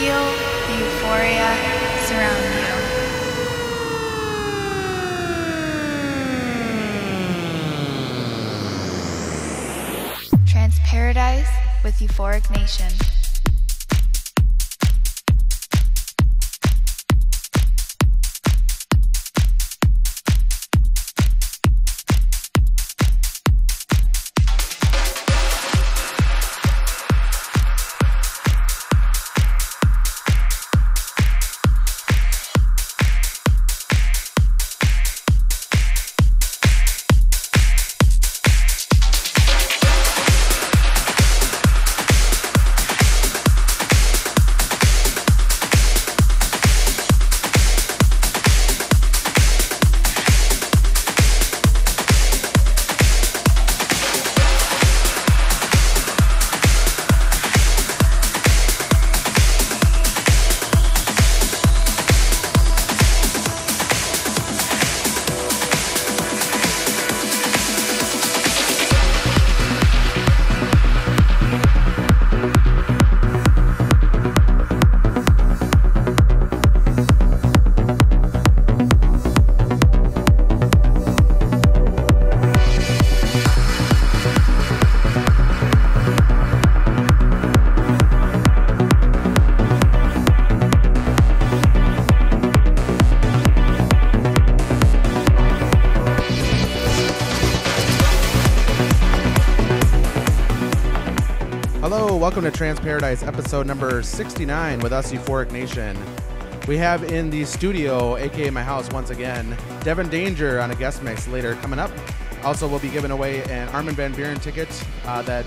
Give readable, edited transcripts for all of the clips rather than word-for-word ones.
Feel the euphoria surround you. Trance Paradise with Euphoric Nation. Welcome to Trance Paradise, episode number 69 with us, Euphoric Nation. We have in the studio, aka my house once again, Devin Danger on a guest mix later coming up. Also, we'll be giving away an Armin van Buuren ticket that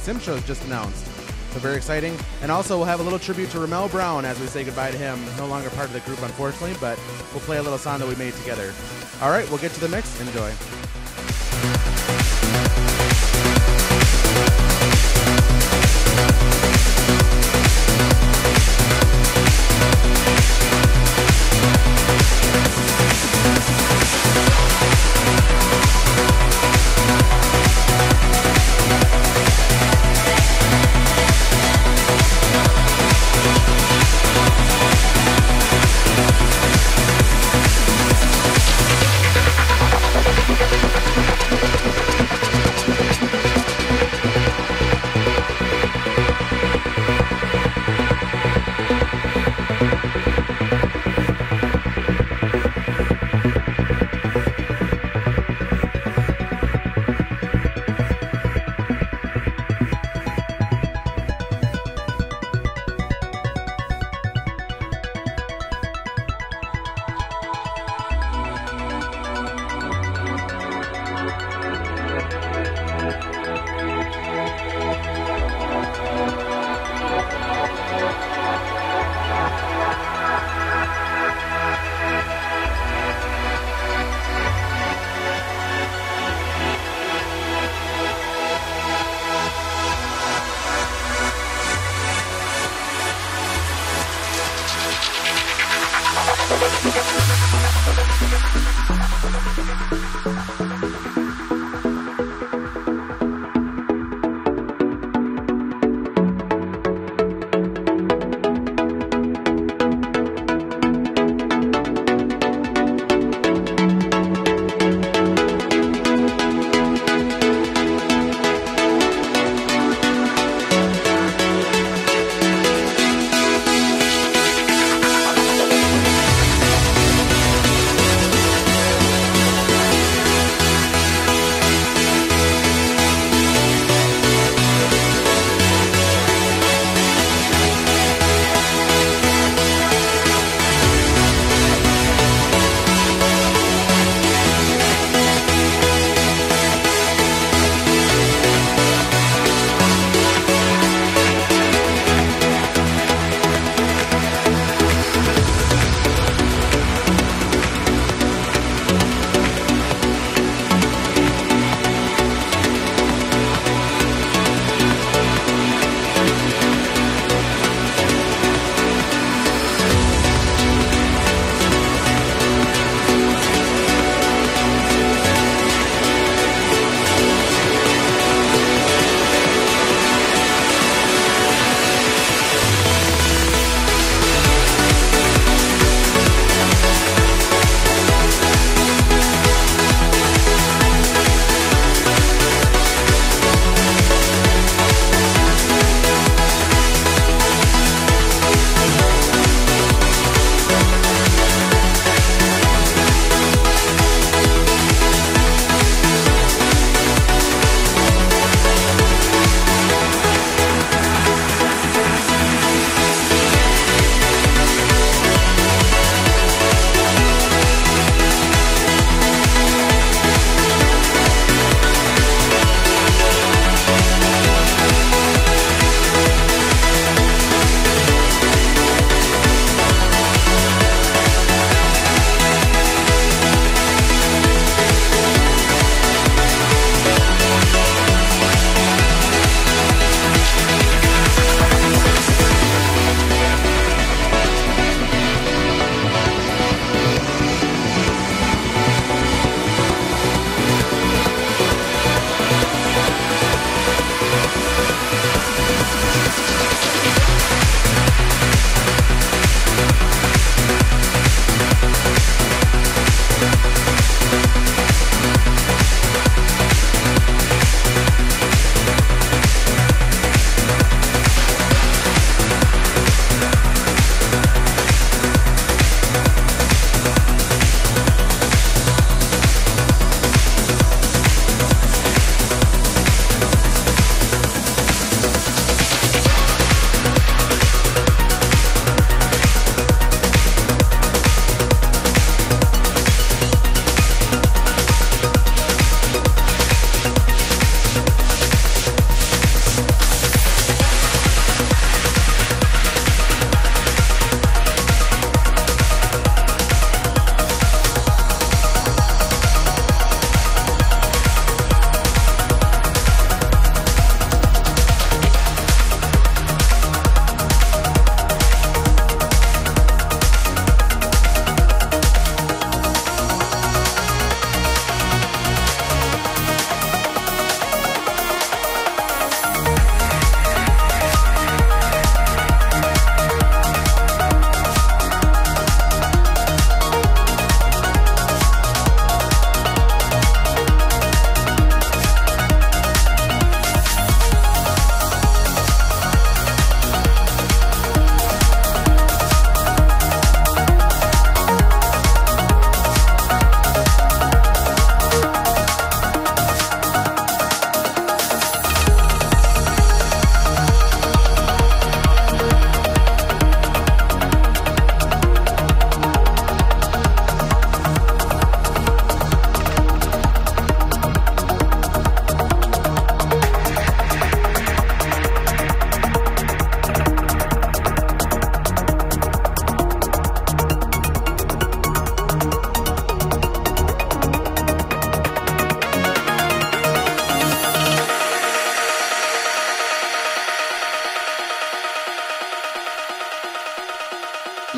Sim Show just announced. So very exciting. And also, we'll have a little tribute to Rommel Brown as we say goodbye to him. No longer part of the group, unfortunately, but we'll play a little song that we made together. All right, we'll get to the mix. Enjoy.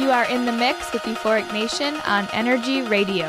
You are in the mix with Euphoric Nation on Energy Radio.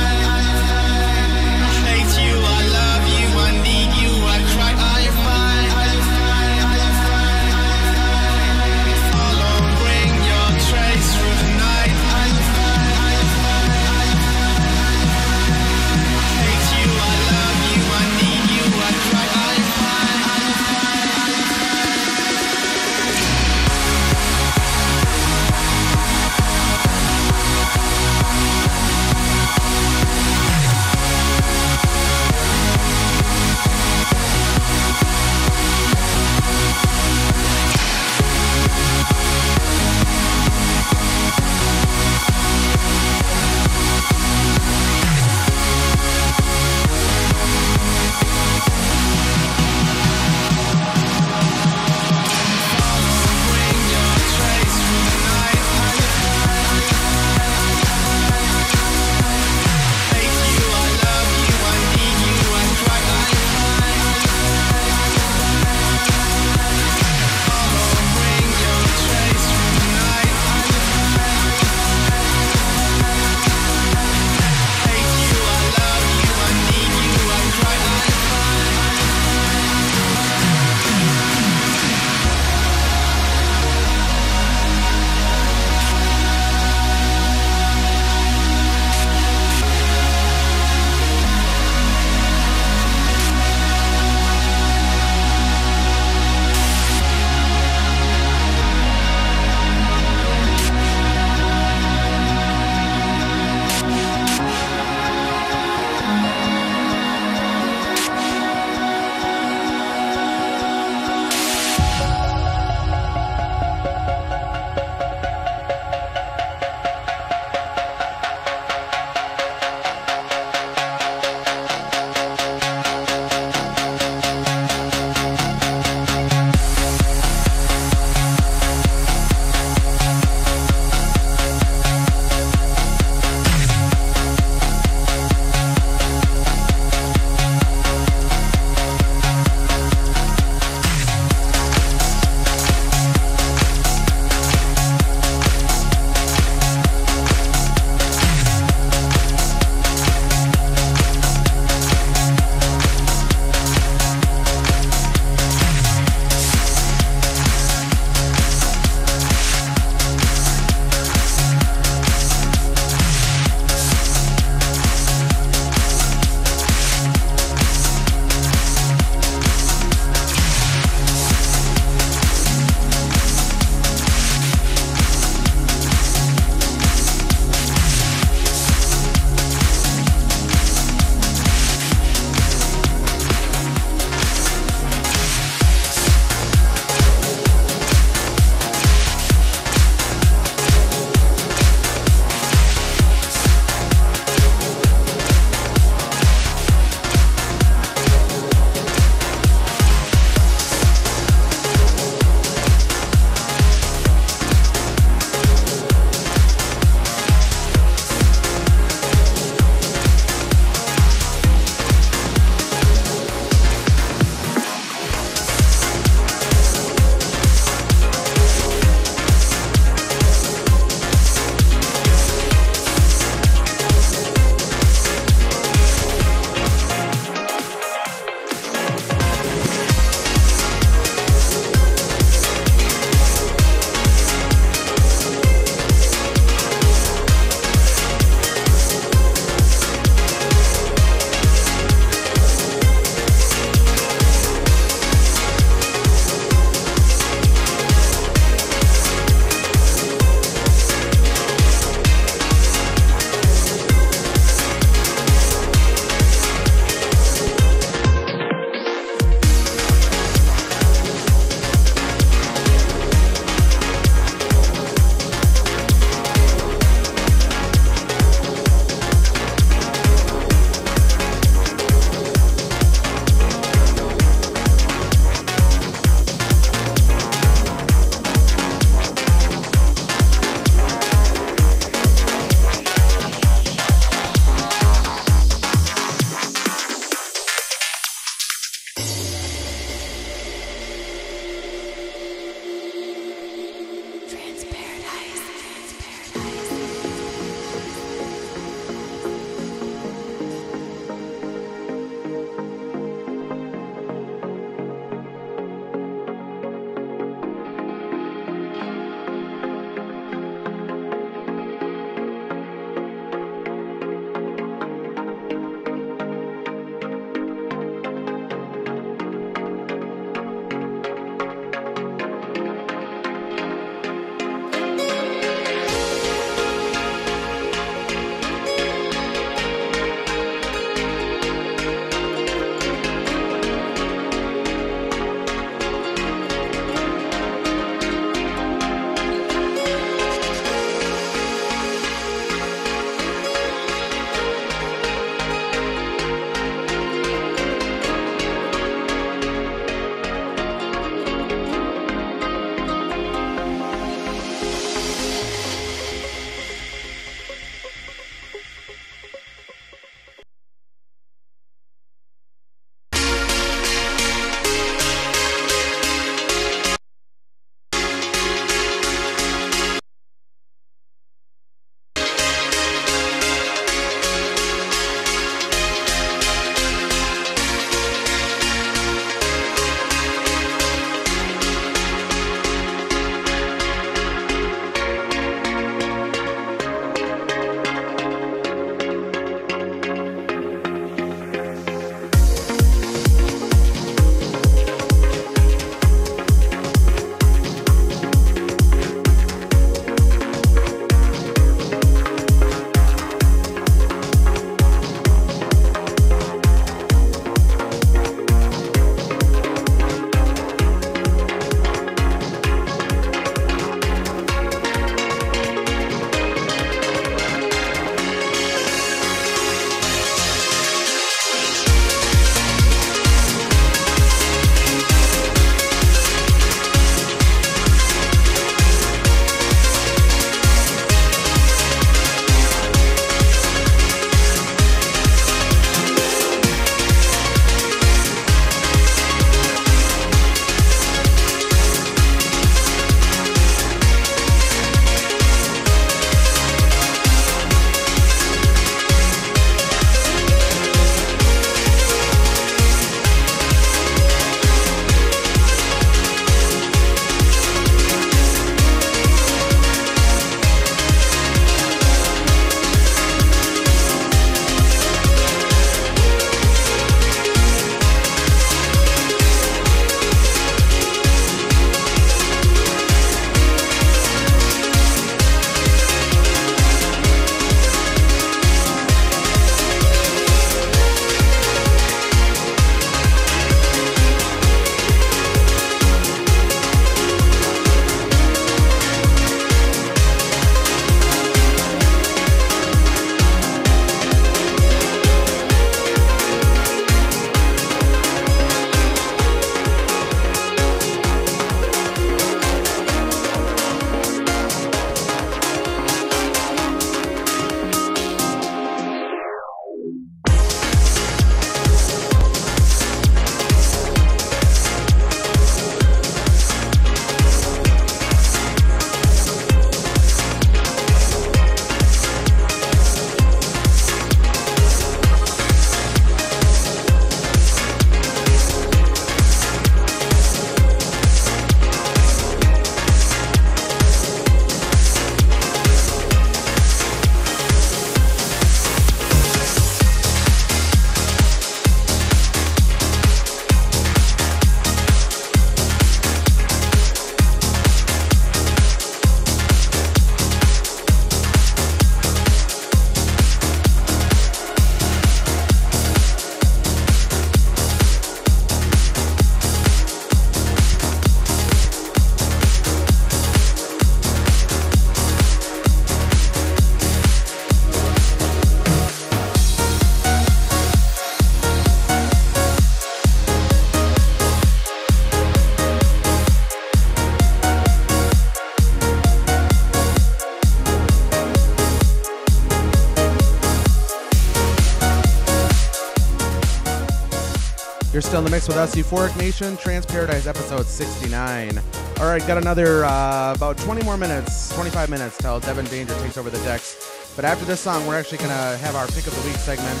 You're still in the mix with us, Euphoric Nation, Trance Paradise, episode 69. All right, got another about 20 more minutes, 25 minutes till Devin Danger takes over the decks. But after this song, we're actually going to have our Pick of the Week segment,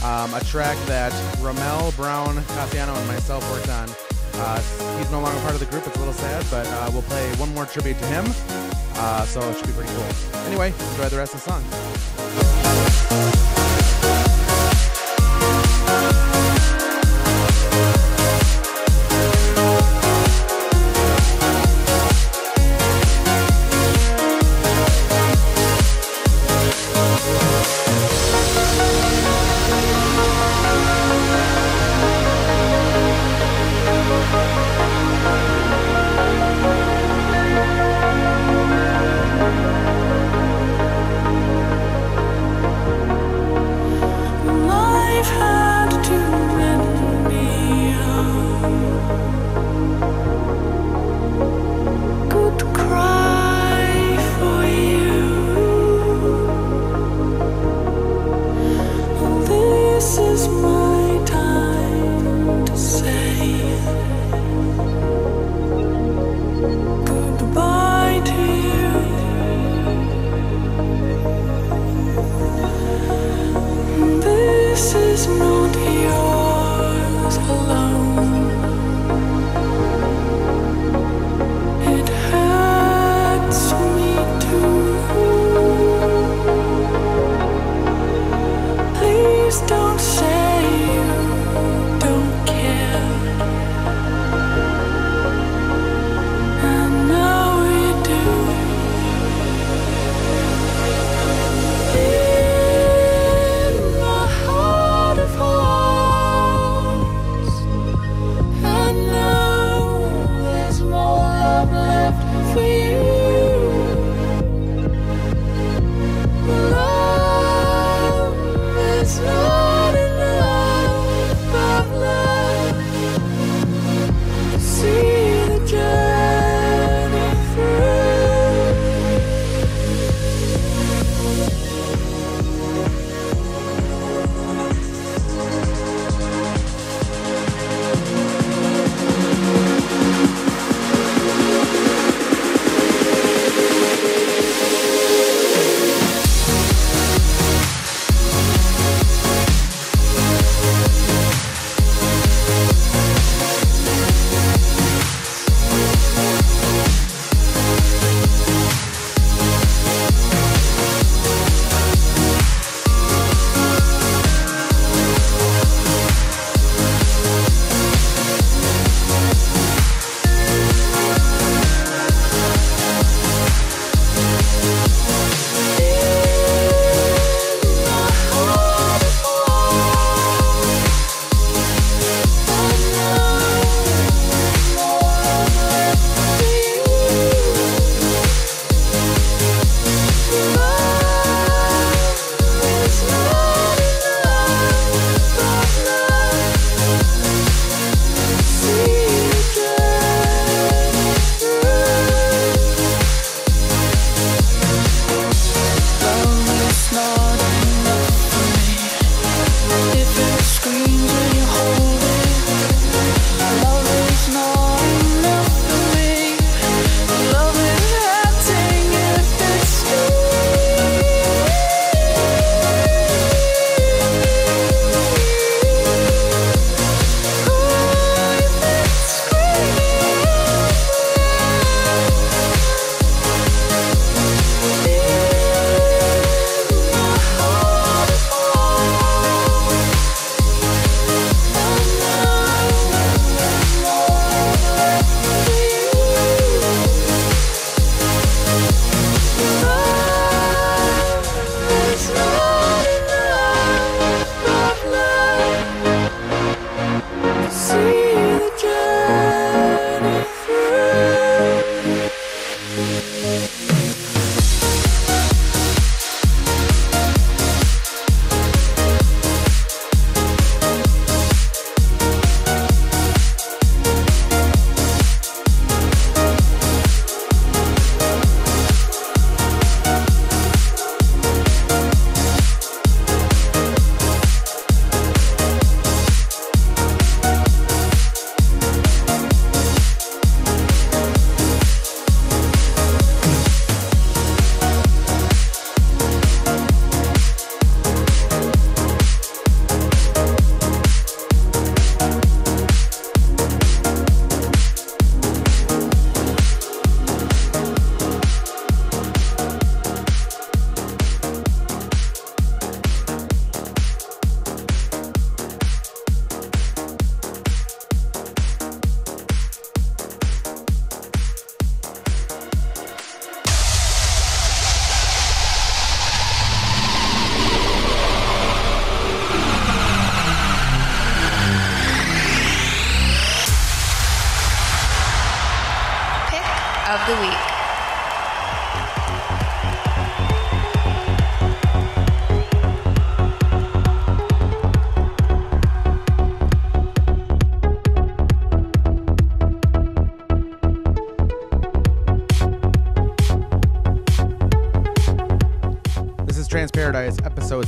a track that Rommel Brown, Tatiano, and myself worked on. He's no longer part of the group. It's a little sad, but we'll play one more tribute to him. So it should be pretty cool. Anyway, enjoy the rest of the song. It's not enough.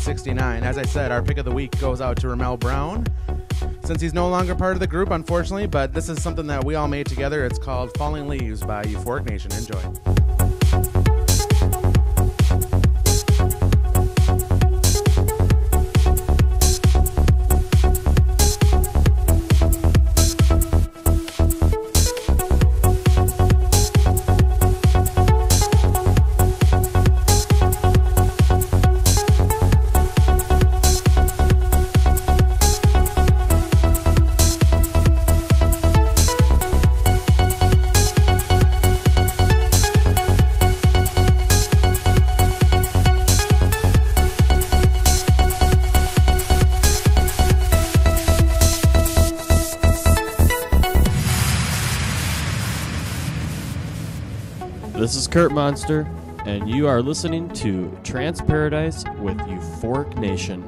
69. As I said, our pick of the week goes out to Rommel Brown. Since he's no longer part of the group, unfortunately, but this is something that we all made together. It's called Falling Leaves by Euphoric Nation. Enjoy. This is Kurt Monster, and you are listening to Trance Paradise with Euphoric Nation.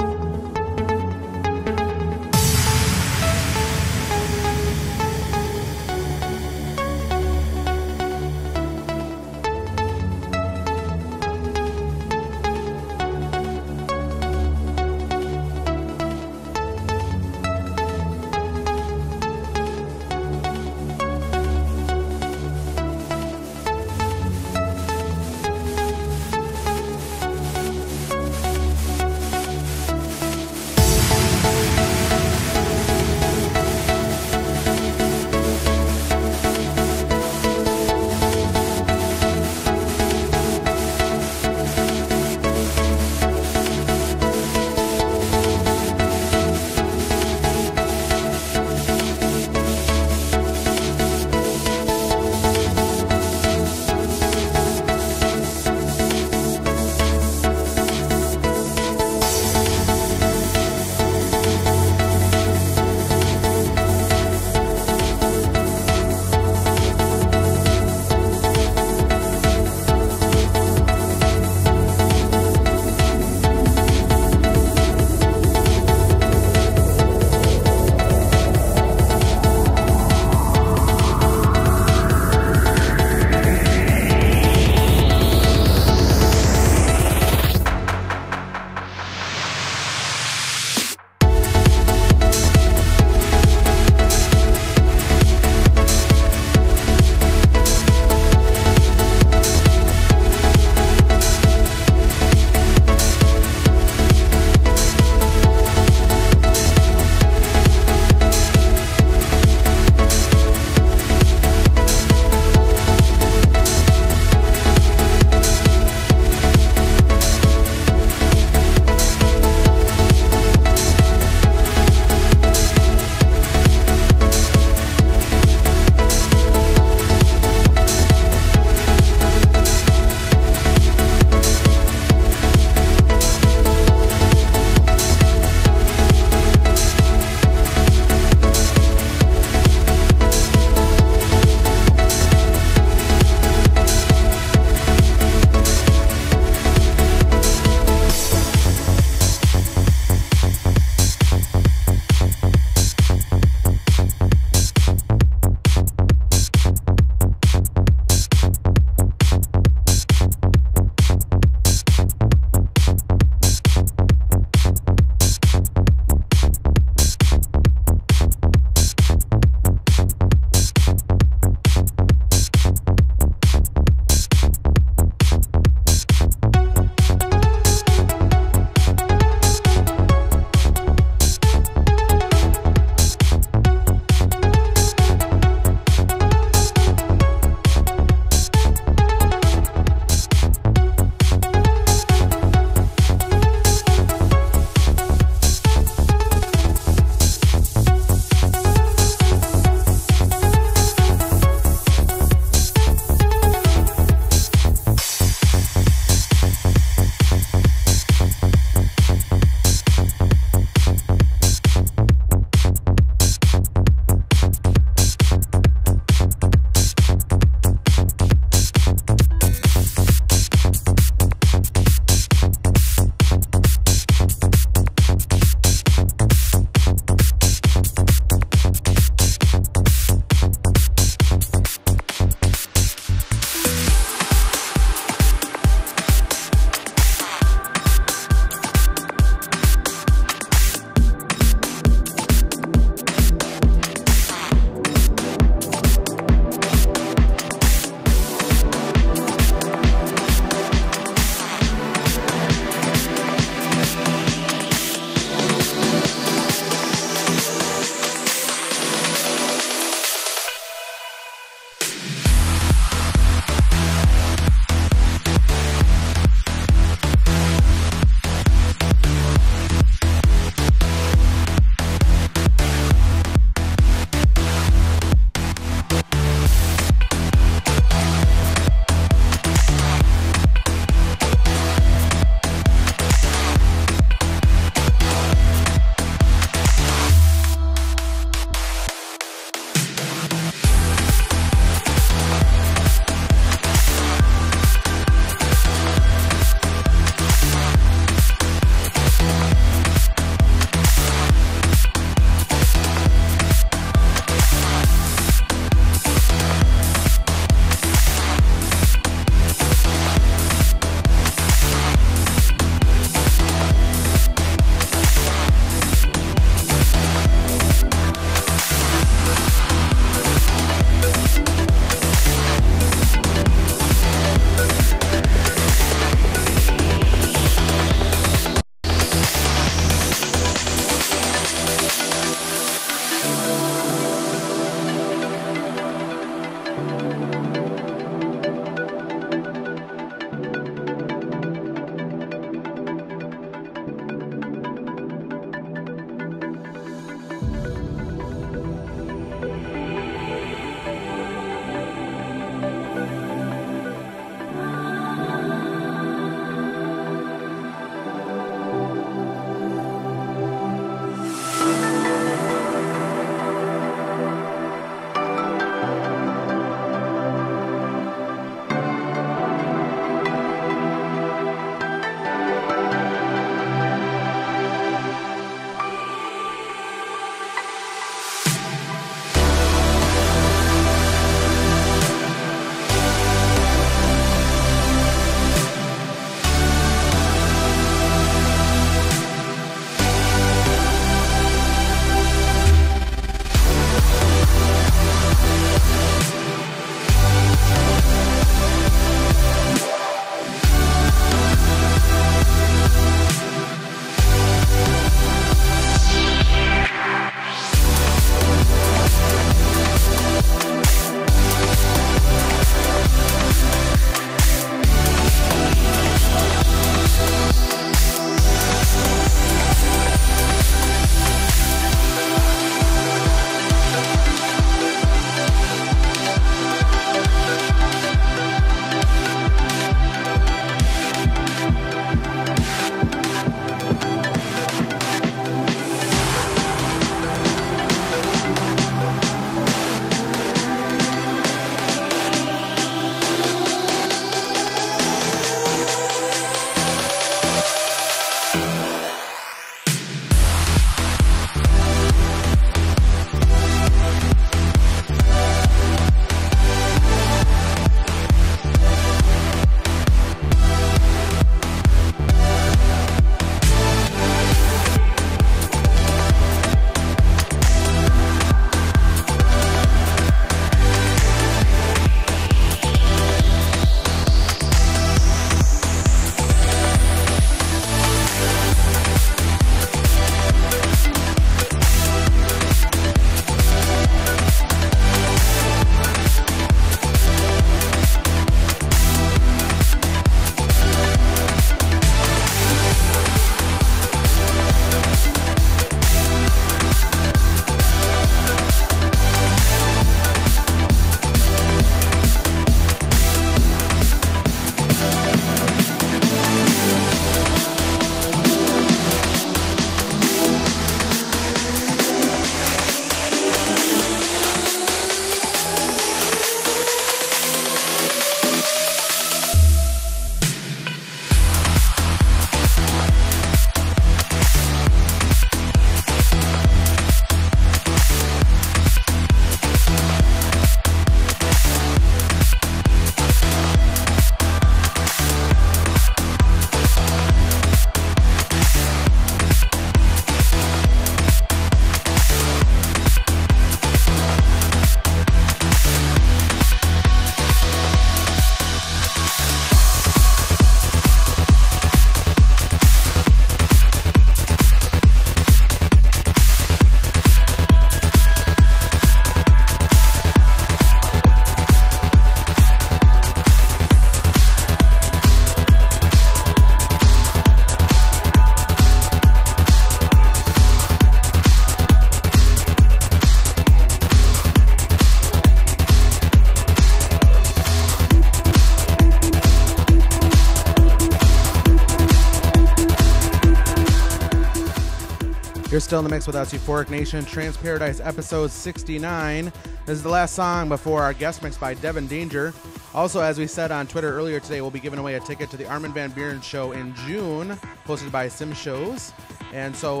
You're still in the mix with us, Euphoric Nation, Trance Paradise episode 69. This is the last song before our guest mix by Devin Danger. Also, as we said on Twitter earlier today, we'll be giving away a ticket to the Armin van Buuren show in June, hosted by Sim Shows. And so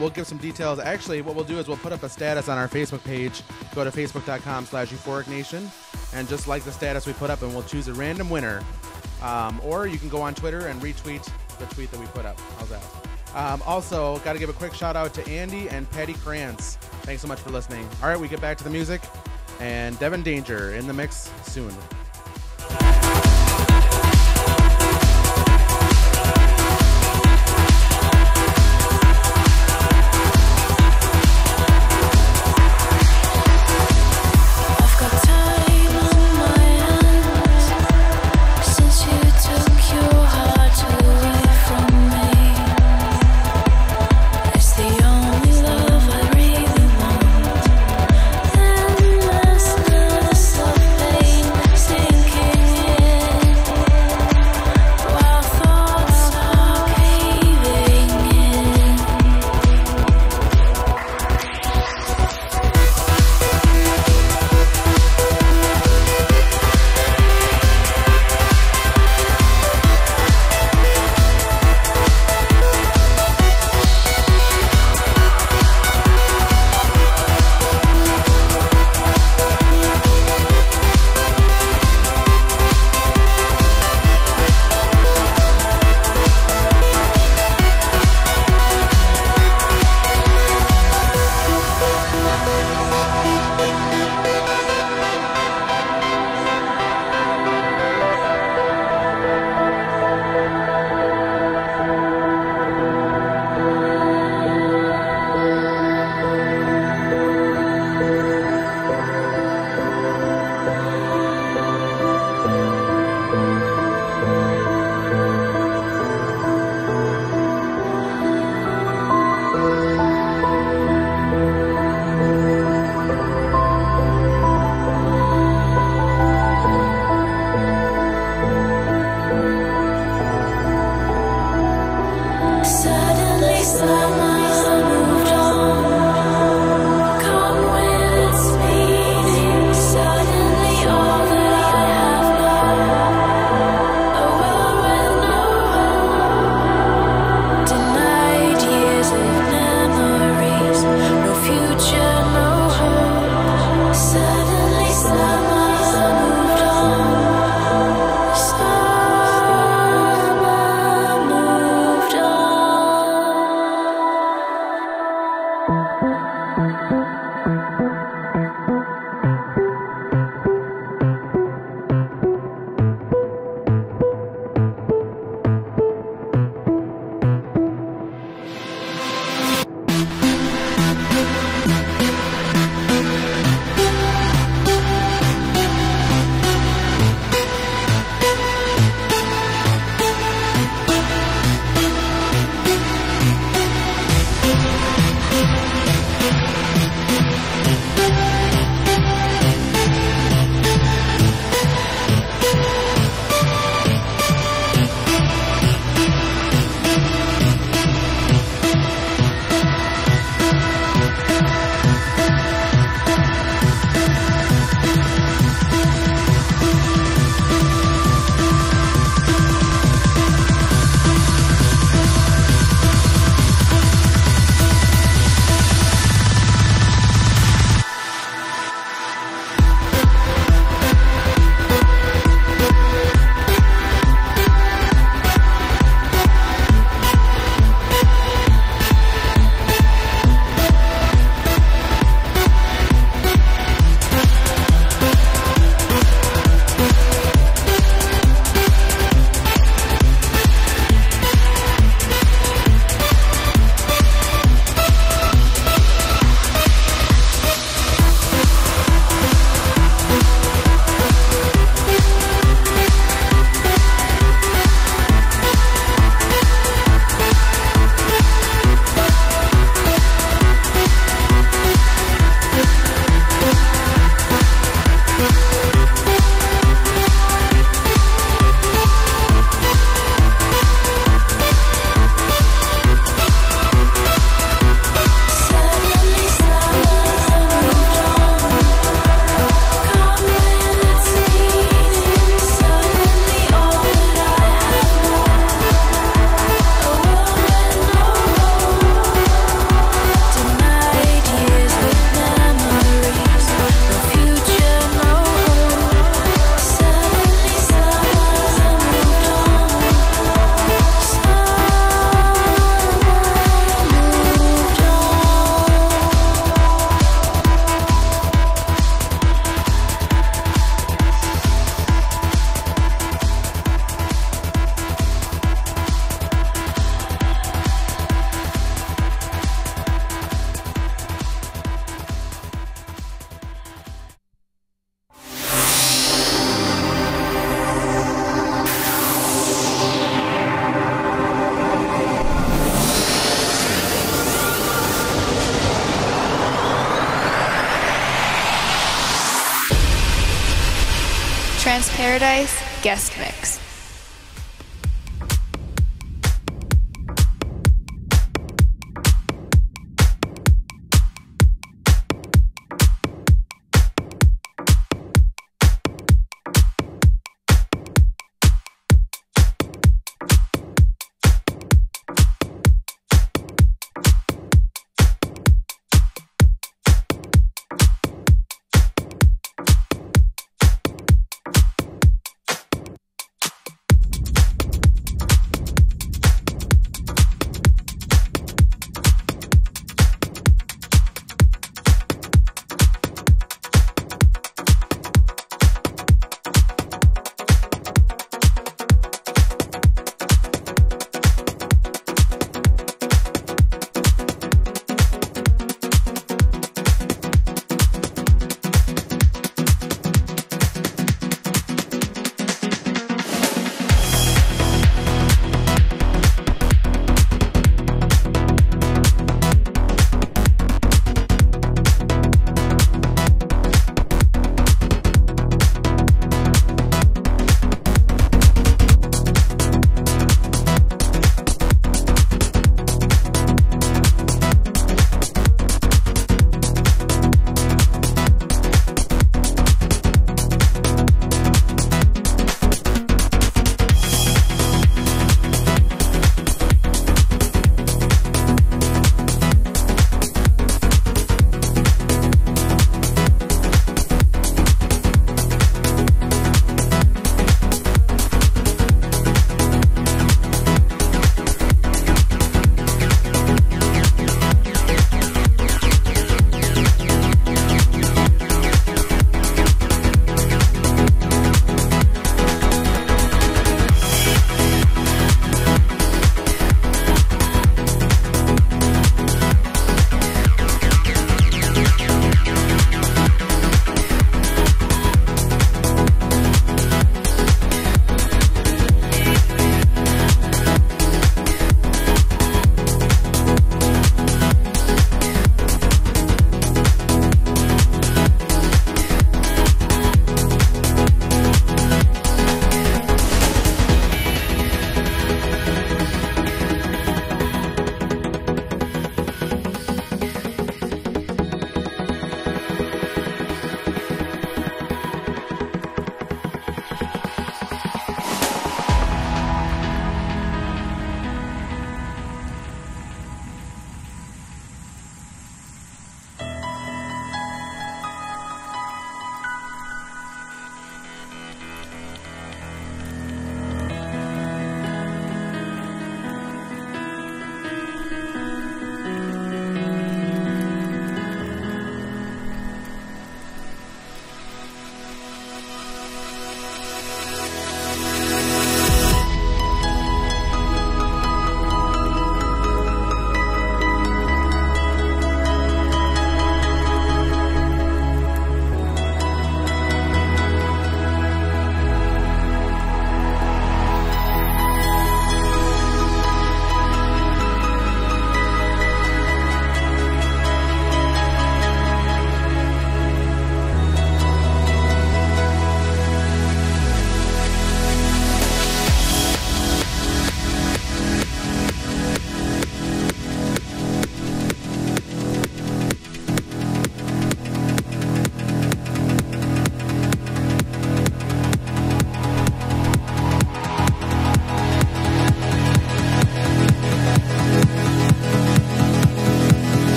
we'll give some details. Actually, what we'll do is we'll put up a status on our Facebook page. Go to facebook.com/euphoricnation and just like the status we put up, and we'll choose a random winner. Or you can go on Twitter and retweet the tweet that we put up. How's that? Also, got to give a quick shout out to Andy and Patty Krantz. Thanks so much for listening. All right, we get back to the music, and Devin Danger in the mix soon. Paradise guest mix.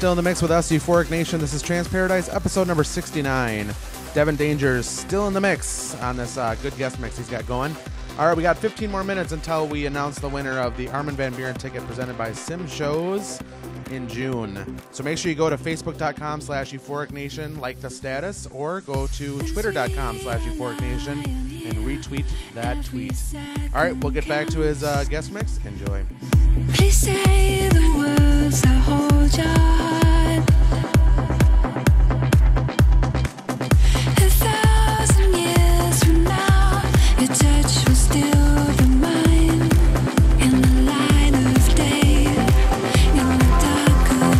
still in the mix with us, Euphoric Nation. This is Trance Paradise, episode number 69. Devin Danger's still in the mix on this good guest mix he's got going. All right, we got 15 more minutes until we announce the winner of the Armin van Buuren ticket presented by Sim Shows in June. So make sure you go to facebook.com/euphoricnation, like the status, or go to twitter.com/euphoricnation and retweet that tweet. All right, we'll get back to his guest mix. Enjoy. Please say the words that hold your heart. A 1,000 years from now, your touch will still be mine. In the light of day, in the dark of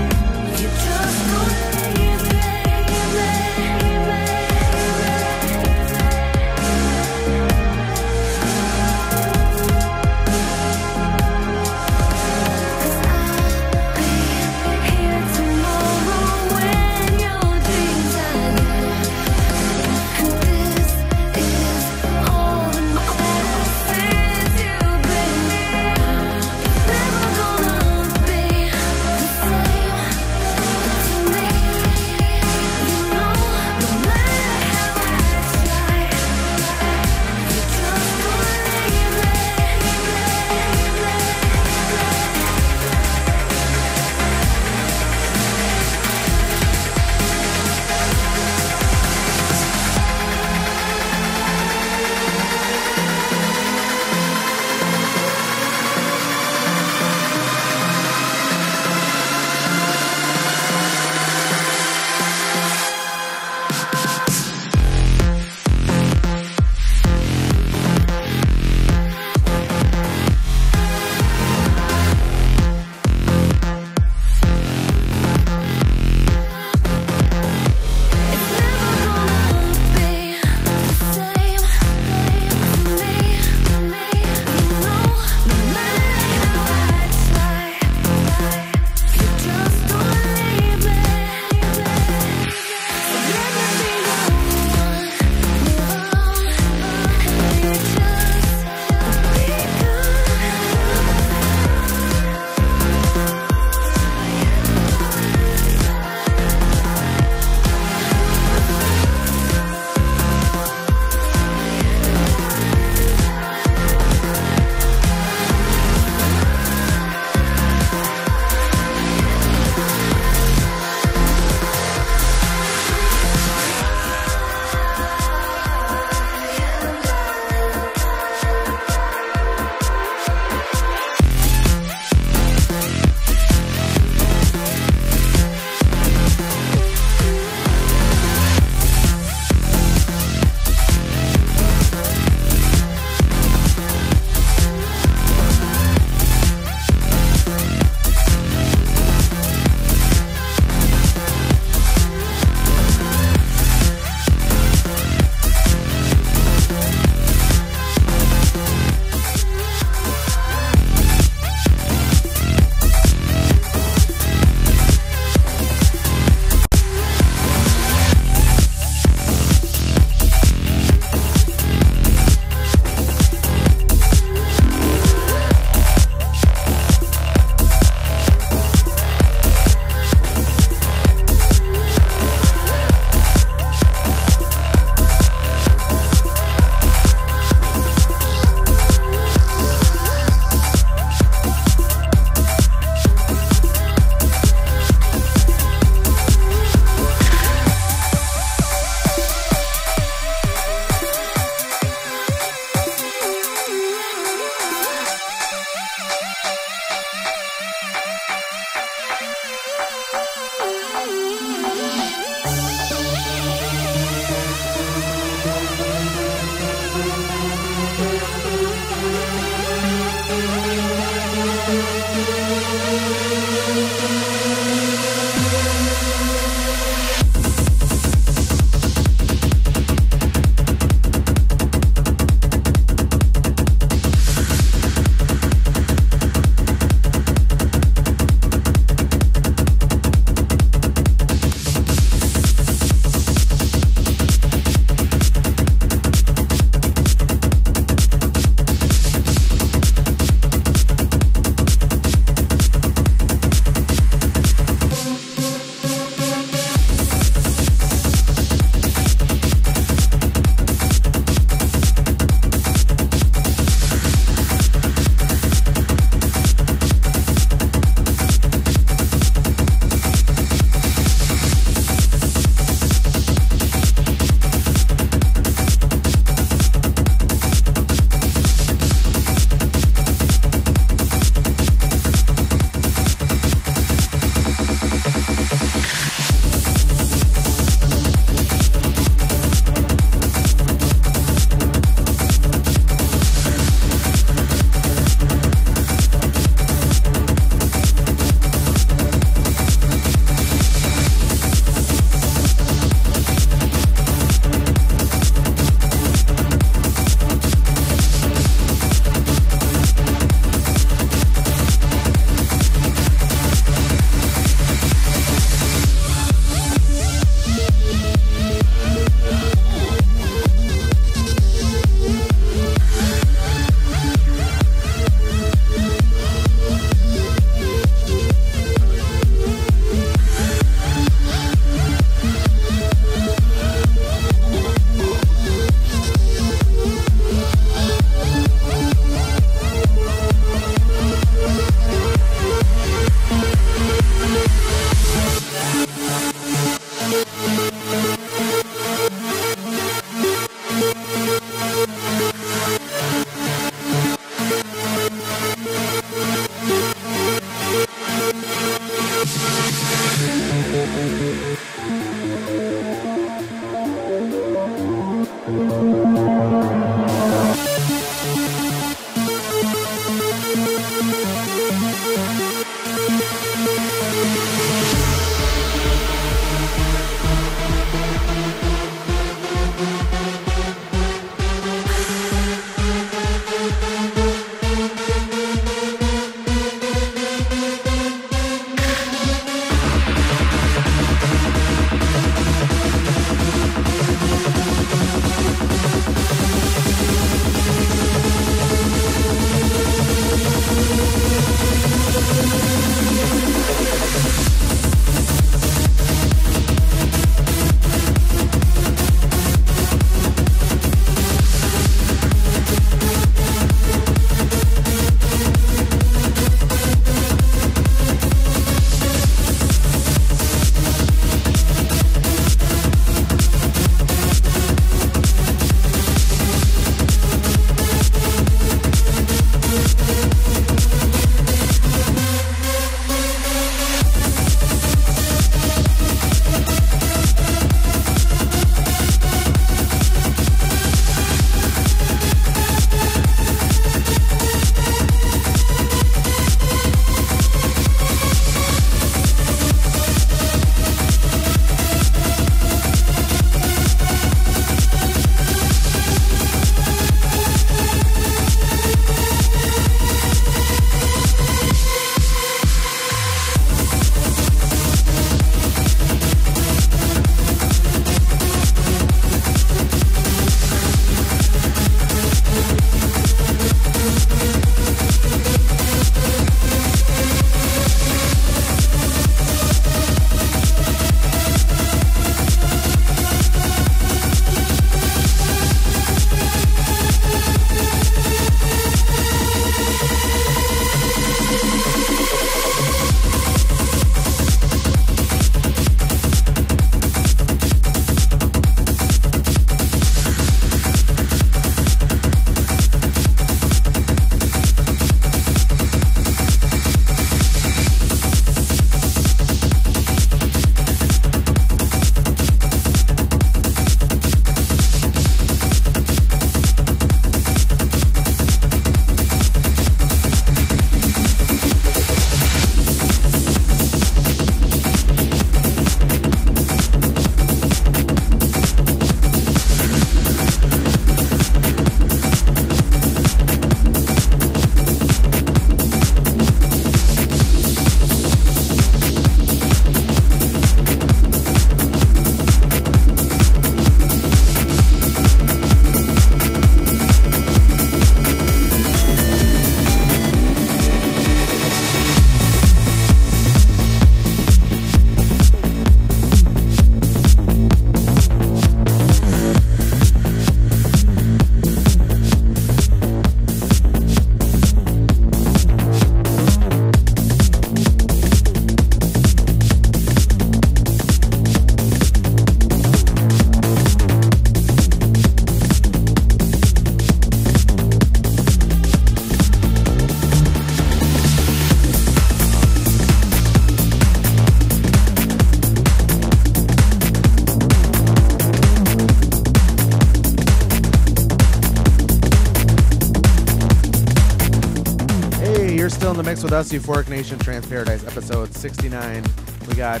With us, Euphoric Nation, Trance Paradise, episode 69. We got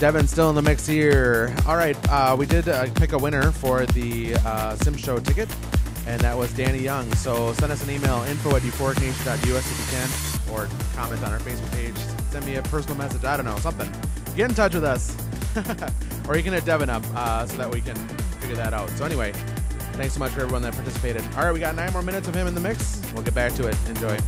Devin still in the mix here. All right, we did pick a winner for the Sim Show ticket, and that was Danny Young. So send us an email, info@euphoricnation.us if you can, or comment on our Facebook page. Send me a personal message. I don't know, something. Get in touch with us, or you can hit Devin up so that we can figure that out. So anyway, thanks so much for everyone that participated. All right, we got 9 more minutes of him in the mix. We'll get back to it. Enjoy.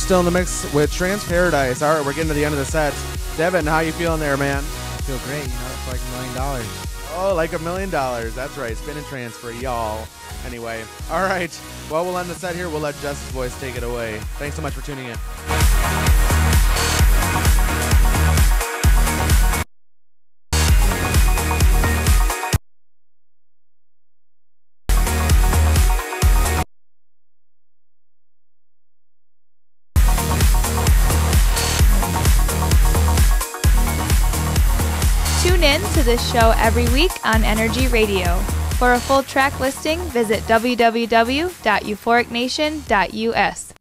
still in the mix with Trance Paradise. All right, we're getting to the end of the set. Devin, how you feeling there, man? I feel great. You know, it's like $1 million. Oh, like $1 million. That's right. Spin and transfer, y'all. Anyway, all right. Well, we'll end the set here. We'll let Justice Voice take it away. Thanks so much for tuning in. This show every week on Energy Radio. For a full track listing, visit www.euphoricnation.us.